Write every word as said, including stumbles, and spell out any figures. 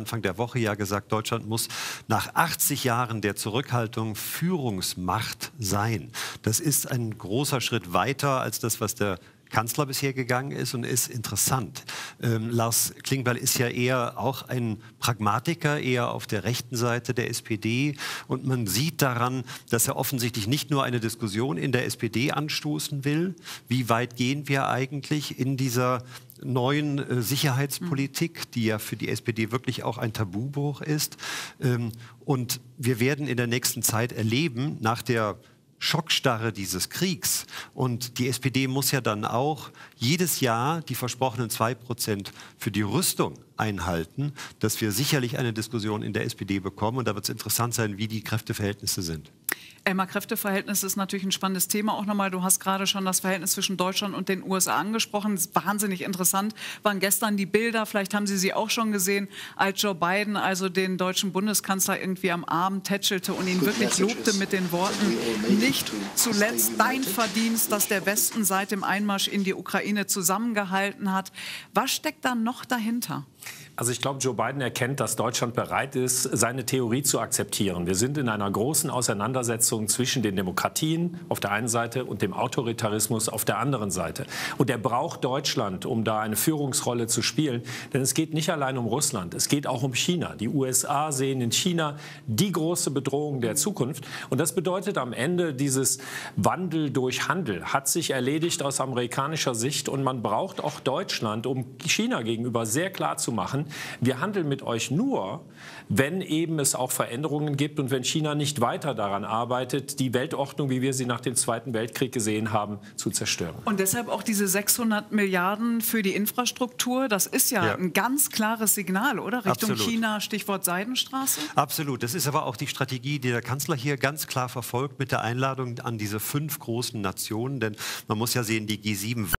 Anfang der Woche ja gesagt, Deutschland muss nach achtzig Jahren der Zurückhaltung Führungsmacht sein. Das ist ein großer Schritt weiter als das, was der Kanzler bisher gegangen ist, und ist interessant. Ähm, Lars Klingbeil ist ja eher auch ein Pragmatiker, eher auf der rechten Seite der S P D, und man sieht daran, dass er offensichtlich nicht nur eine Diskussion in der S P D anstoßen will, wie weit gehen wir eigentlich in dieser neuen äh, Sicherheitspolitik, die ja für die S P D wirklich auch ein Tabubruch ist. Ähm, und wir werden in der nächsten Zeit erleben, nach der Schockstarre dieses Kriegs. Und die S P D muss ja dann auch jedes Jahr die versprochenen zwei Prozent für die Rüstung einhalten, dass wir sicherlich eine Diskussion in der S P D bekommen. Und da wird es interessant sein, wie die Kräfteverhältnisse sind. Elmar, Kräfteverhältnis ist natürlich ein spannendes Thema. Auch nochmal, du hast gerade schon das Verhältnis zwischen Deutschland und den U S A angesprochen. Das ist wahnsinnig interessant. Waren gestern die Bilder, vielleicht haben Sie sie auch schon gesehen, als Joe Biden also den deutschen Bundeskanzler irgendwie am Arm tätschelte und ihn wirklich lobte mit den Worten: Nicht zuletzt dein Verdienst, dass der Westen seit dem Einmarsch in die Ukraine zusammengehalten hat. Was steckt da noch dahinter? Also ich glaube, Joe Biden erkennt, dass Deutschland bereit ist, seine Theorie zu akzeptieren. Wir sind in einer großen Auseinandersetzung zwischen den Demokratien auf der einen Seite und dem Autoritarismus auf der anderen Seite. Und er braucht Deutschland, um da eine Führungsrolle zu spielen. Denn es geht nicht allein um Russland, es geht auch um China. Die U S A sehen in China die große Bedrohung der Zukunft. Und das bedeutet am Ende, dieses Wandel durch Handel hat sich erledigt aus amerikanischer Sicht. Und man braucht auch Deutschland, um China gegenüber sehr klar zu machen: Wir handeln mit euch nur, wenn eben es auch Veränderungen gibt und wenn China nicht weiter daran arbeitet, die Weltordnung, wie wir sie nach dem Zweiten Weltkrieg gesehen haben, zu zerstören. Und deshalb auch diese sechshundert Milliarden für die Infrastruktur, das ist ja, ja. ein ganz klares Signal, oder? Richtung Absolut. China, Stichwort Seidenstraße? Absolut. Das ist aber auch die Strategie, die der Kanzler hier ganz klar verfolgt mit der Einladung an diese fünf großen Nationen, denn man muss ja sehen, die G sieben